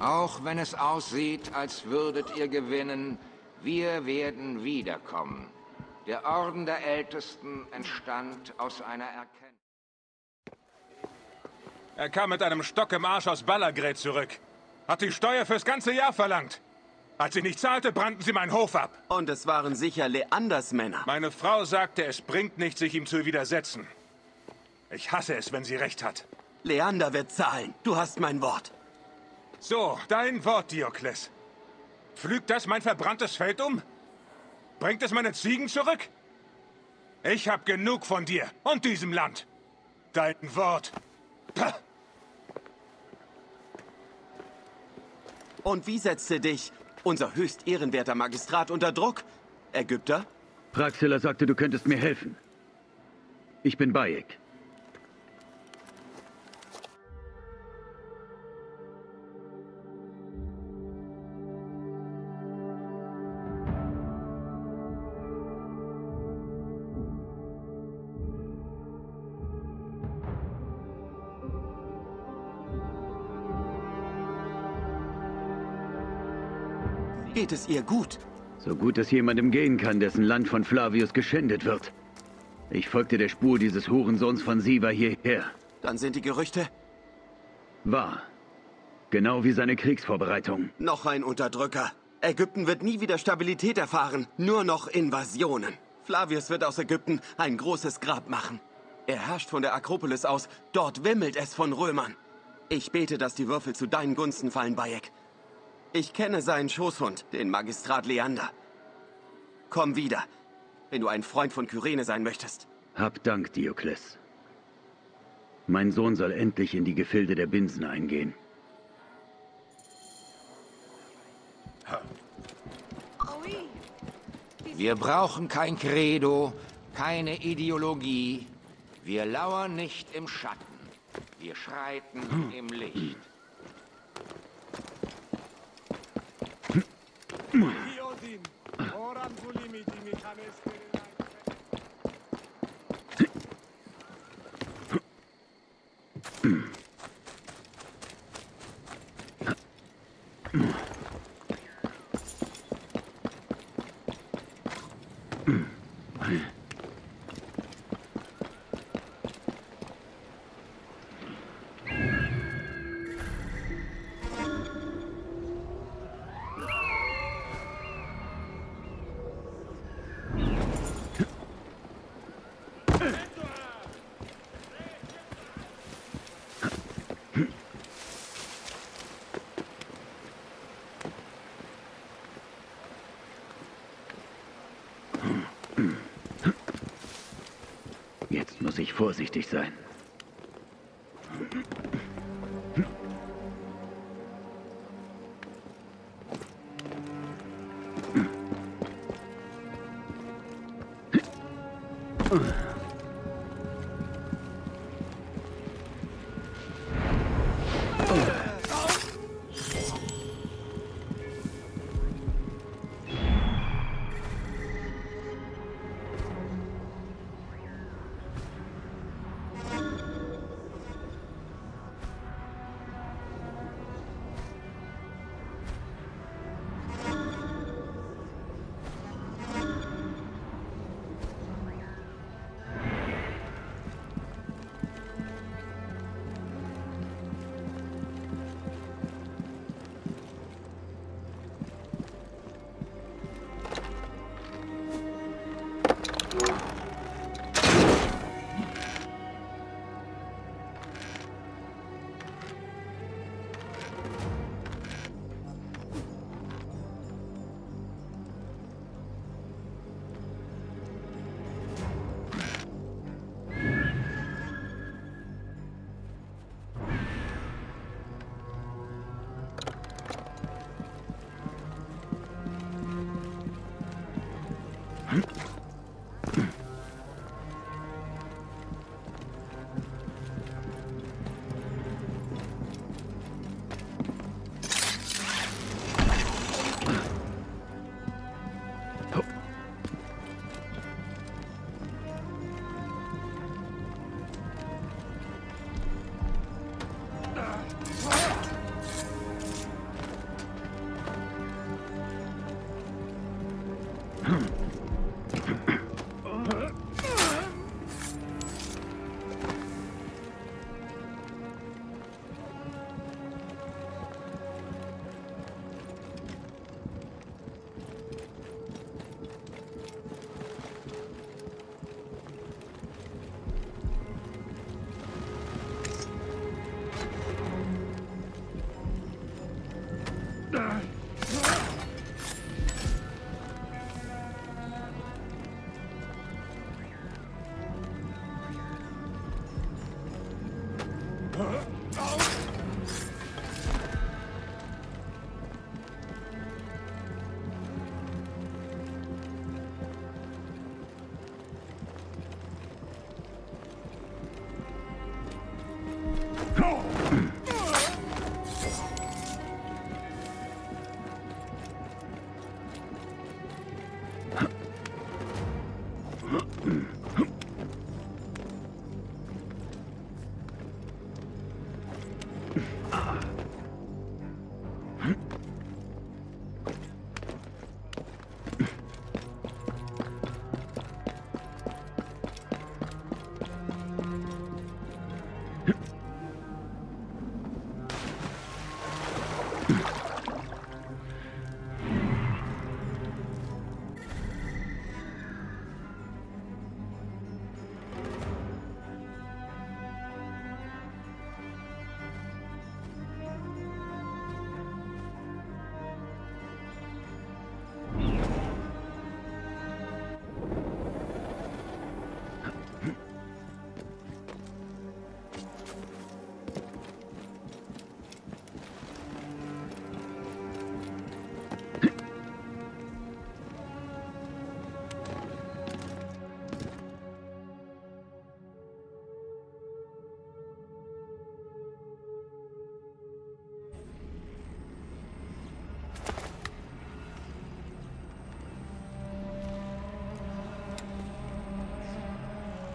Auch wenn es aussieht, als würdet ihr gewinnen, wir werden wiederkommen. Der Orden der Ältesten entstand aus einer Erkenntnis. Er kam mit einem Stock im Arsch aus Ballagrä zurück. Hat die Steuer fürs ganze Jahr verlangt. Als sie nicht zahlte, brannten sie meinen Hof ab. Und es waren sicher Leanders Männer. Meine Frau sagte, es bringt nichts, sich ihm zu widersetzen. Ich hasse es, wenn sie recht hat. Leander wird zahlen. Du hast mein Wort. So, dein Wort, Diokles. Pflügt das mein verbranntes Feld um? Bringt es meine Ziegen zurück? Ich hab genug von dir und diesem Land. Dein Wort. Pah. Und wie setzte dich unser höchst ehrenwerter Magistrat unter Druck, Ägypter? Praxilla sagte, du könntest mir helfen. Ich bin Bayek. Geht es ihr gut? So gut, dass jemandem gehen kann, dessen Land von Flavius geschändet wird. Ich folgte der Spur dieses Hurensohns von Siva hierher. Dann sind die Gerüchte? Wahr. Genau wie seine Kriegsvorbereitungen. Noch ein Unterdrücker. Ägypten wird nie wieder Stabilität erfahren, nur noch Invasionen. Flavius wird aus Ägypten ein großes Grab machen. Er herrscht von der Akropolis aus, dort wimmelt es von Römern. Ich bete, dass die Würfel zu deinen Gunsten fallen, Bayek. Ich kenne seinen Schoßhund, den Magistrat Leander. Komm wieder, wenn du ein Freund von Kyrene sein möchtest. Hab Dank, Diokles. Mein Sohn soll endlich in die Gefilde der Binsen eingehen. Wir brauchen kein Credo, keine Ideologie. Wir lauern nicht im Schatten. Wir schreiten im Licht. Jetzt muss ich vorsichtig sein.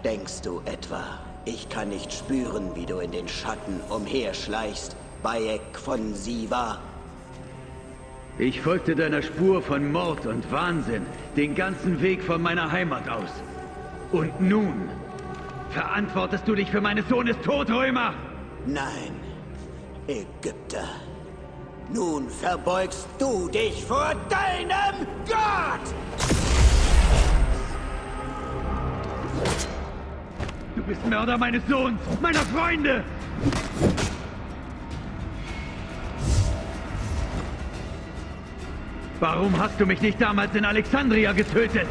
Denkst du etwa, ich kann nicht spüren, wie du in den Schatten umherschleichst, Bayek von Siva? Ich folgte deiner Spur von Mord und Wahnsinn, den ganzen Weg von meiner Heimat aus. Und nun? Verantwortest du dich für meines Sohnes Tod, Römer? Nein, Ägypter. Nun verbeugst du dich vor deinem Gott! Du bist Mörder meines Sohns, meiner Freunde! Warum hast du mich nicht damals in Alexandria getötet?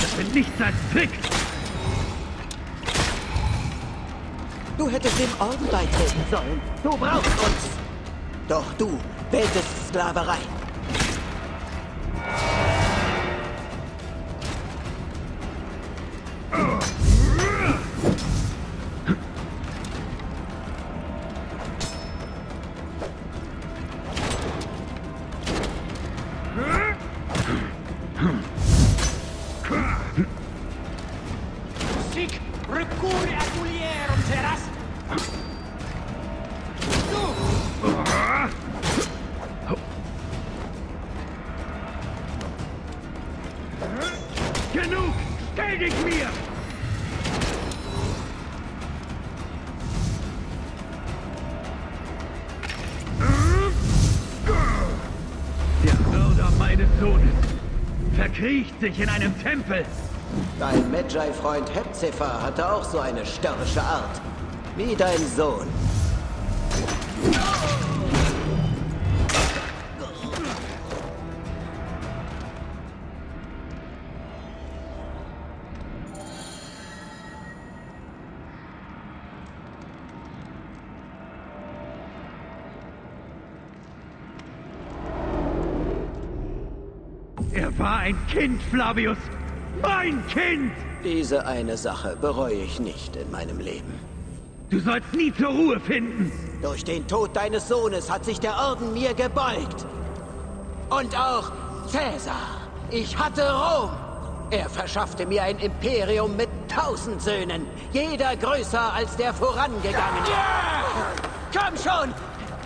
Das sind nichts als Tricks! Du hättest dem Orden beitreten sollen. Du brauchst uns! Doch du wähltest Sklaverei. Sich in einem Tempel. Dein Magi-Freund Hepzifer hatte auch so eine störrische Art. Wie dein Sohn. Ein Kind, Flavius! Mein Kind! Diese eine Sache bereue ich nicht in meinem Leben. Du sollst nie zur Ruhe finden! Durch den Tod deines Sohnes hat sich der Orden mir gebeugt. Und auch Cäsar. Ich hatte Rom. Er verschaffte mir ein Imperium mit 1000 Söhnen. Jeder größer als der vorangegangene. Ja! Komm schon!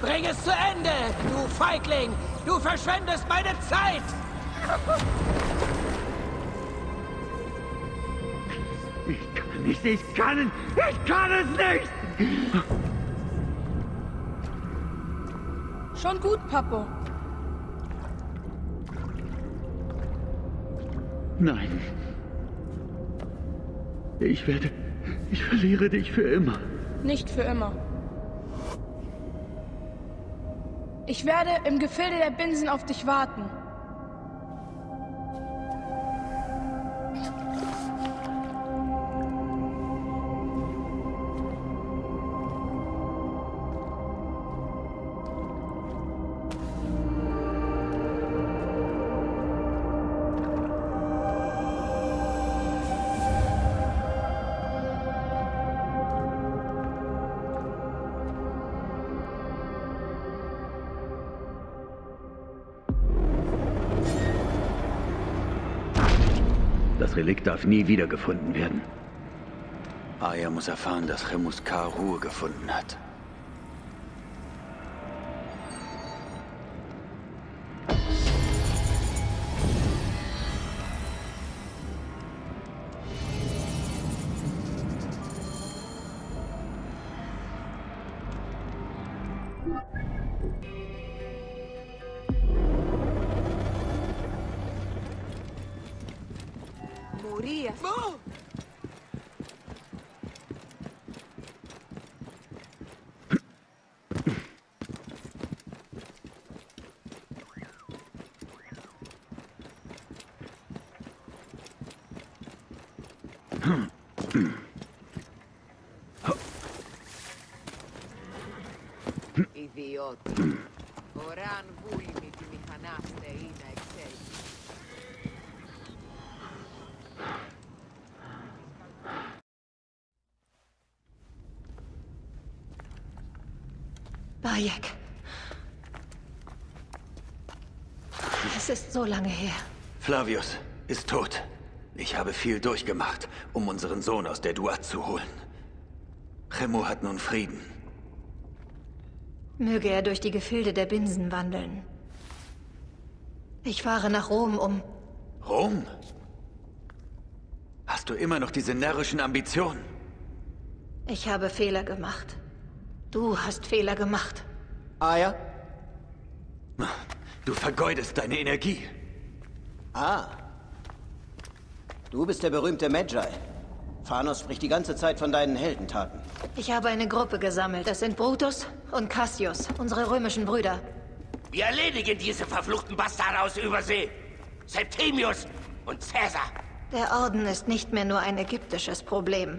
Bring es zu Ende, du Feigling! Du verschwendest meine Zeit! Ich kann nicht, ich kann es nicht! Schon gut, Papo. Nein. Ich verliere dich für immer. Nicht für immer. Ich werde im Gefilde der Binsen auf dich warten. Das Relikt darf nie wiedergefunden werden. Aya muss erfahren, dass Remus Kar Ruhe gefunden hat. Majek. Es ist so lange her. Flavius ist tot. Ich habe viel durchgemacht, um unseren Sohn aus der Duat zu holen. Remo hat nun Frieden. Möge er durch die Gefilde der Binsen wandeln. Ich fahre nach Rom, um... Rom? Hast du immer noch diese närrischen Ambitionen? Ich habe Fehler gemacht. Du hast Fehler gemacht. Aya? Du vergeudest deine Energie. Ah. Du bist der berühmte Magi. Thanos spricht die ganze Zeit von deinen Heldentaten. Ich habe eine Gruppe gesammelt. Das sind Brutus und Cassius, unsere römischen Brüder. Wir erledigen diese verfluchten Bastarde aus Übersee. Septimius und Cäsar. Der Orden ist nicht mehr nur ein ägyptisches Problem.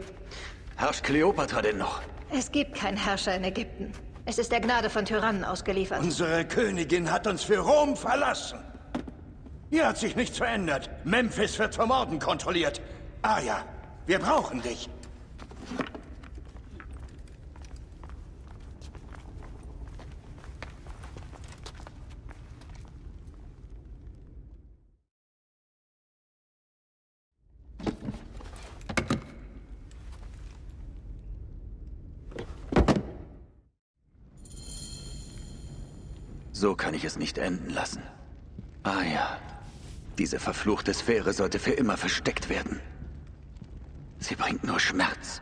Herrscht Kleopatra denn noch? Es gibt keinen Herrscher in Ägypten. Es ist der Gnade von Tyrannen ausgeliefert. Unsere Königin hat uns für Rom verlassen. Hier hat sich nichts verändert. Memphis wird vom Orden kontrolliert. Aya, wir brauchen dich. So kann ich es nicht enden lassen. Ah ja, diese verfluchte Sphäre sollte für immer versteckt werden. Sie bringt nur Schmerz.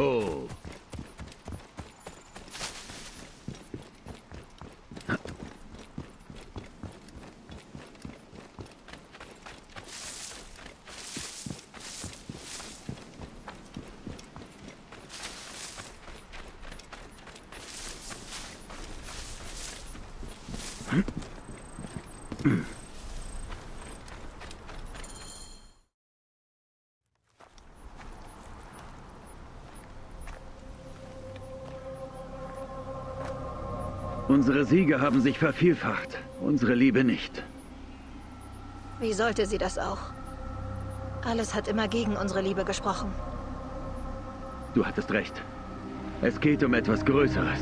Oh. Unsere Siege haben sich vervielfacht, unsere Liebe nicht. Wie sollte sie das auch? Alles hat immer gegen unsere Liebe gesprochen. Du hattest recht. Es geht um etwas Größeres.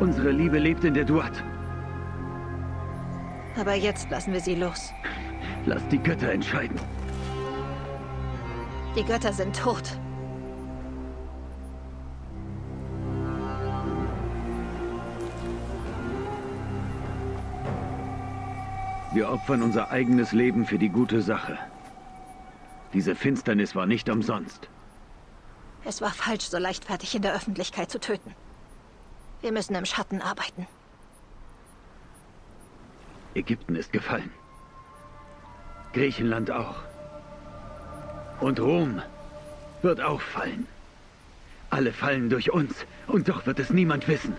Unsere Liebe lebt in der Duat. Aber jetzt lassen wir sie los. Lass die Götter entscheiden. Die Götter sind tot. Wir opfern unser eigenes Leben für die gute Sache. Diese Finsternis war nicht umsonst. Es war falsch, so leichtfertig in der Öffentlichkeit zu töten. Wir müssen im Schatten arbeiten. Ägypten ist gefallen. Griechenland auch. Und Rom wird auch fallen. Alle fallen durch uns, und doch wird es niemand wissen.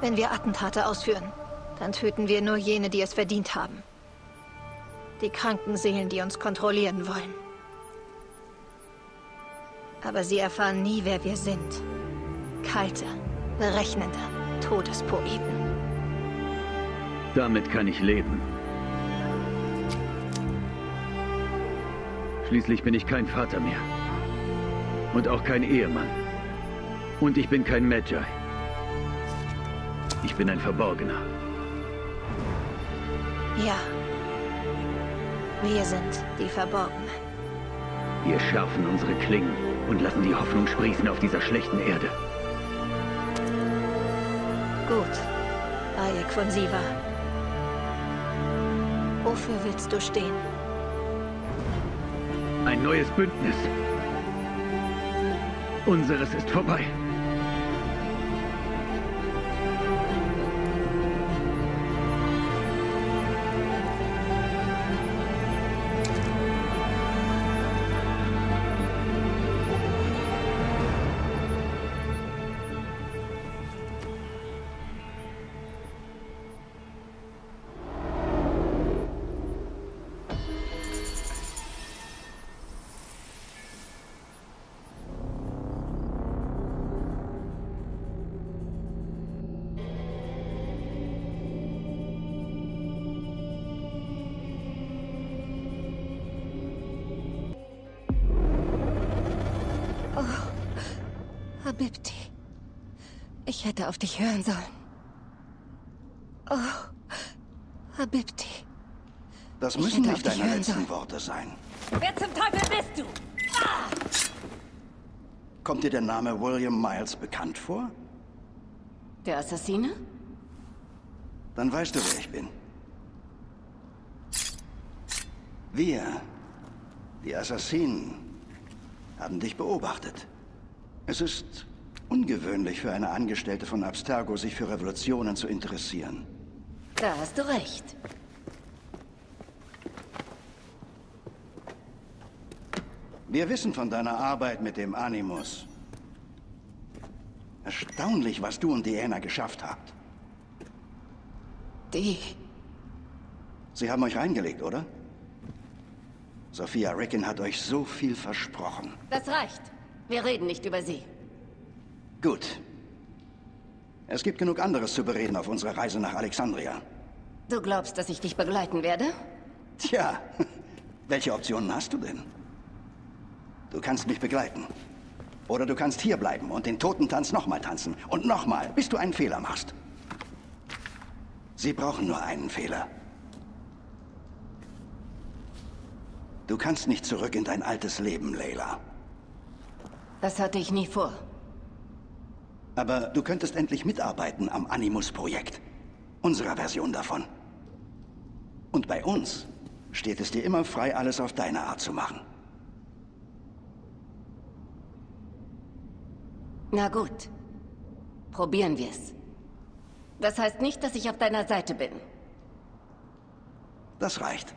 Wenn wir Attentate ausführen, dann töten wir nur jene, die es verdient haben. Die kranken Seelen, die uns kontrollieren wollen. Aber sie erfahren nie, wer wir sind. Kalte, berechnende Todespoeten. Damit kann ich leben. Schließlich bin ich kein Vater mehr. Und auch kein Ehemann. Und ich bin kein Magi. Ich bin ein Verborgener. Ja. Wir sind die Verborgenen. Wir schärfen unsere Klingen und lassen die Hoffnung sprießen auf dieser schlechten Erde. Gut, Ajax von Siva. Wofür willst du stehen? Ein neues Bündnis. Unseres ist vorbei. Ich hätte auf dich hören sollen. Oh, Habibti. Das müssen nicht deine letzten Worte sein. Wer zum Teufel bist du? Ah! Kommt dir der Name William Miles bekannt vor? Der Assassine? Dann weißt du, wer ich bin. Wir, die Assassinen, haben dich beobachtet. Es ist ungewöhnlich für eine Angestellte von Abstergo, sich für Revolutionen zu interessieren. Da hast du recht. Wir wissen von deiner Arbeit mit dem Animus. Erstaunlich, was du und Diana geschafft habt. Sie haben euch reingelegt, oder? Sophia Rickin hat euch so viel versprochen. Das reicht. Wir reden nicht über sie. Gut. Es gibt genug anderes zu bereden auf unserer Reise nach Alexandria. Du glaubst, dass ich dich begleiten werde? Tja, welche Optionen hast du denn? Du kannst mich begleiten. Oder du kannst hier bleiben und den Totentanz nochmal tanzen. Und nochmal, bis du einen Fehler machst. Sie brauchen nur einen Fehler. Du kannst nicht zurück in dein altes Leben, Layla. Das hatte ich nie vor. Aber du könntest endlich mitarbeiten am Animus-Projekt. Unserer Version davon. Und bei uns steht es dir immer frei, alles auf deine Art zu machen. Na gut. Probieren wir's. Das heißt nicht, dass ich auf deiner Seite bin. Das reicht.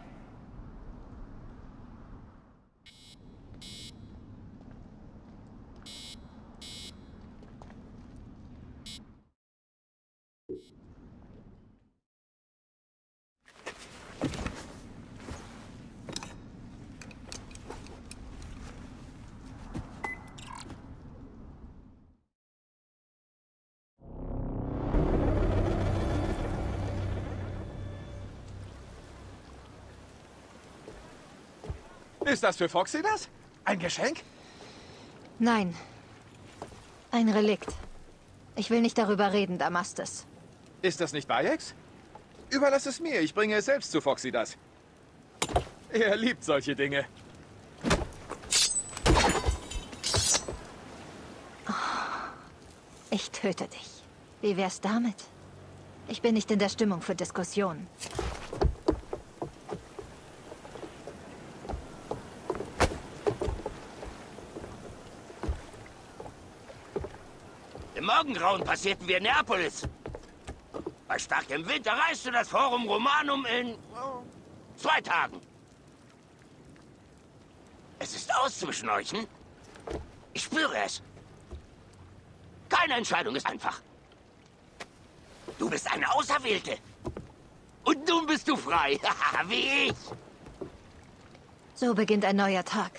Ist das für Foxidas? Ein Geschenk? Nein. Ein Relikt. Ich will nicht darüber reden, Damastes. Ist das nicht Ajax? Überlass es mir, ich bringe es selbst zu Foxidas. Er liebt solche Dinge. Oh, ich töte dich. Wie wär's damit? Ich bin nicht in der Stimmung für Diskussionen. Im Morgengrauen passierten wir Neapolis. Bei starkem Wind erreichst du das Forum Romanum in 2 Tagen. Es ist aus zwischen euch, hm? Ich spüre es. Keine Entscheidung ist einfach. Du bist eine Auserwählte. Und nun bist du frei. Wie ich. So beginnt ein neuer Tag.